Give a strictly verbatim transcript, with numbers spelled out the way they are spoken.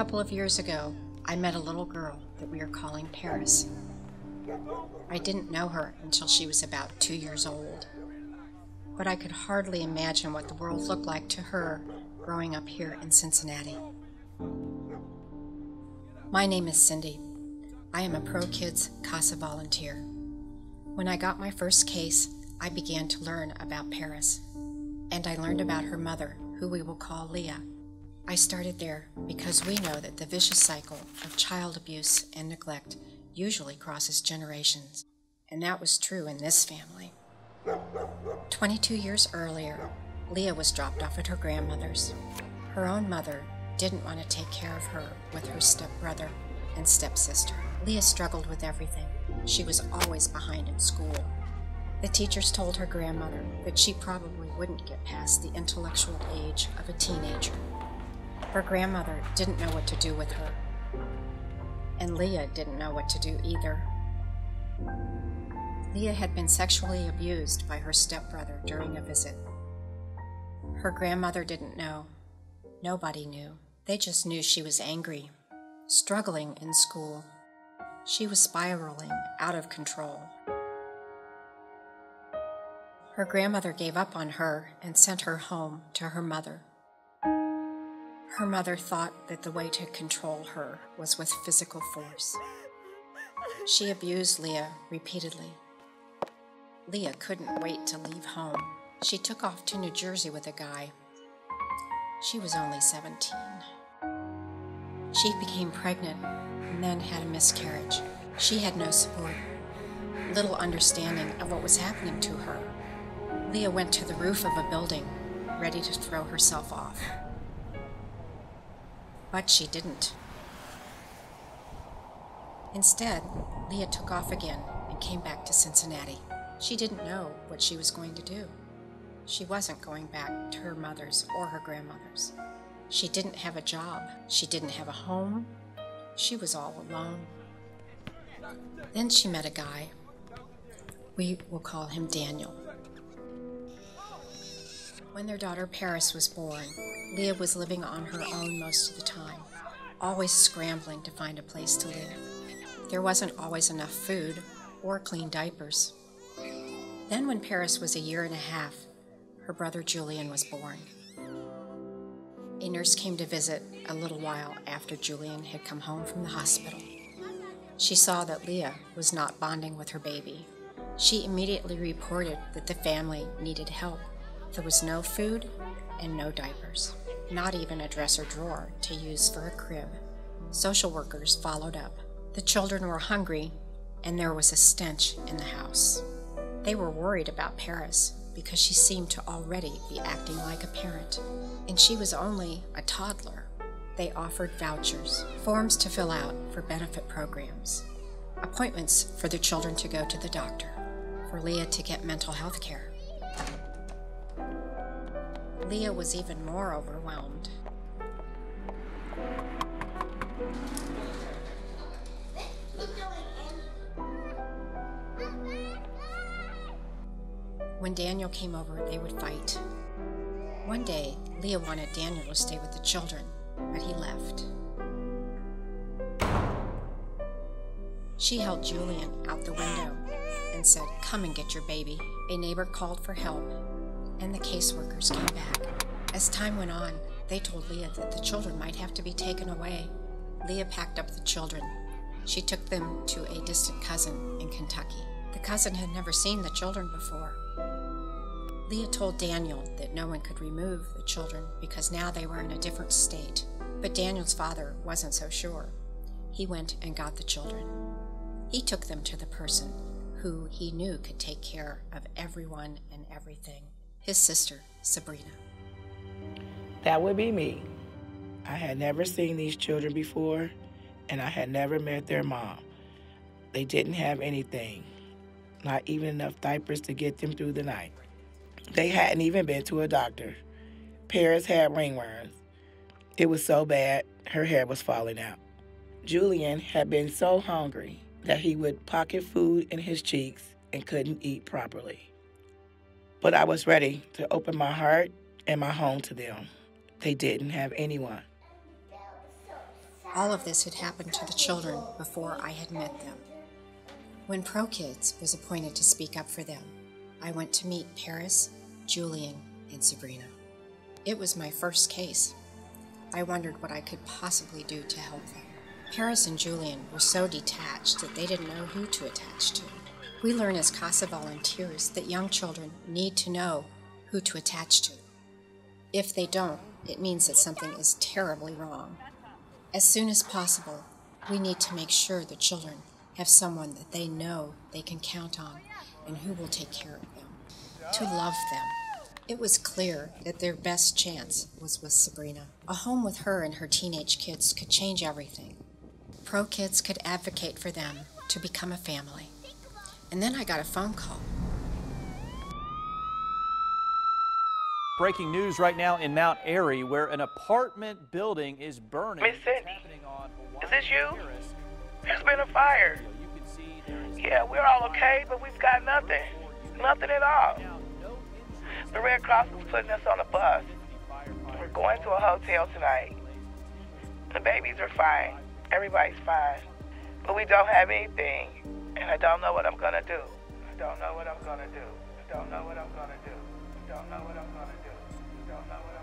couple of years ago, I met a little girl that we are calling Paris. I didn't know her until she was about two years old, but I could hardly imagine what the world looked like to her growing up here in Cincinnati. My name is Cindy. I am a ProKids CASA volunteer. When I got my first case, I began to learn about Paris, and I learned about her mother, who we will call Leah. I started there because we know that the vicious cycle of child abuse and neglect usually crosses generations, and that was true in this family. twenty-two years earlier, Leah was dropped off at her grandmother's. Her own mother didn't want to take care of her with her stepbrother and stepsister. Leah struggled with everything. She was always behind in school. The teachers told her grandmother that she probably wouldn't get past the intellectual age of a teenager. Her grandmother didn't know what to do with her, and Leah didn't know what to do either. Leah had been sexually abused by her stepbrother during a visit. Her grandmother didn't know. Nobody knew. They just knew she was angry, struggling in school. She was spiraling out of control. Her grandmother gave up on her and sent her home to her mother. Her mother thought that the way to control her was with physical force. She abused Leah repeatedly. Leah couldn't wait to leave home. She took off to New Jersey with a guy. She was only seventeen. She became pregnant and then had a miscarriage. She had no support, little understanding of what was happening to her. Leah went to the roof of a building, ready to throw herself off. But she didn't. Instead, Leah took off again and came back to Cincinnati. She didn't know what she was going to do. She wasn't going back to her mother's or her grandmother's. She didn't have a job. She didn't have a home. She was all alone. Then she met a guy. We will call him Daniel. When their daughter Paris was born, Leah was living on her own most of the time, always scrambling to find a place to live. There wasn't always enough food or clean diapers. Then when Paris was a year and a half, her brother Julian was born. A nurse came to visit a little while after Julian had come home from the hospital. She saw that Leah was not bonding with her baby. She immediately reported that the family needed help. There was no food and no diapers, not even a dresser drawer to use for a crib. Social workers followed up. The children were hungry, and there was a stench in the house. They were worried about Paris because she seemed to already be acting like a parent, and she was only a toddler. They offered vouchers, forms to fill out for benefit programs, appointments for the children to go to the doctor, for Leah to get mental health care. Leah was even more overwhelmed. When Daniel came over, they would fight. One day, Leah wanted Daniel to stay with the children, but he left. She held Julian out the window and said, "Come and get your baby." A neighbor called for help, and the caseworkers came back. As time went on, they told Leah that the children might have to be taken away. Leah packed up the children. She took them to a distant cousin in Kentucky. The cousin had never seen the children before. Leah told Daniel that no one could remove the children because now they were in a different state. But Daniel's father wasn't so sure. He went and got the children. He took them to the person who he knew could take care of everyone and everything. His sister, Sabrina. That would be me. I had never seen these children before, and I had never met their mom. They didn't have anything, not even enough diapers to get them through the night. They hadn't even been to a doctor. Paris had ringworms. It was so bad, her hair was falling out. Julian had been so hungry that he would pocket food in his cheeks and couldn't eat properly. But I was ready to open my heart and my home to them. They didn't have anyone. All of this had happened to the children before I had met them. When ProKids was appointed to speak up for them, I went to meet Paris, Julian, and Sabrina. It was my first case. I wondered what I could possibly do to help them. Paris and Julian were so detached that they didn't know who to attach to. We learn as CASA volunteers that young children need to know who to attach to. If they don't, it means that something is terribly wrong. As soon as possible, we need to make sure the children have someone that they know they can count on and who will take care of them, to love them. It was clear that their best chance was with Sabrina. A home with her and her teenage kids could change everything. ProKids could advocate for them to become a family. And then I got a phone call. Breaking news right now in Mount Airy, where an apartment building is burning. Miss Cindy, is this you? There's been a fire. Yeah, we're all okay, but we've got nothing. Nothing at all. The Red Cross is putting us on a bus. We're going to a hotel tonight. The babies are fine. Everybody's fine. But we don't have anything, and I don't know what I'm gonna do. I don't know what I'm gonna do. I don't know what I'm gonna do. I don't know what I'm gonna do. Don't know what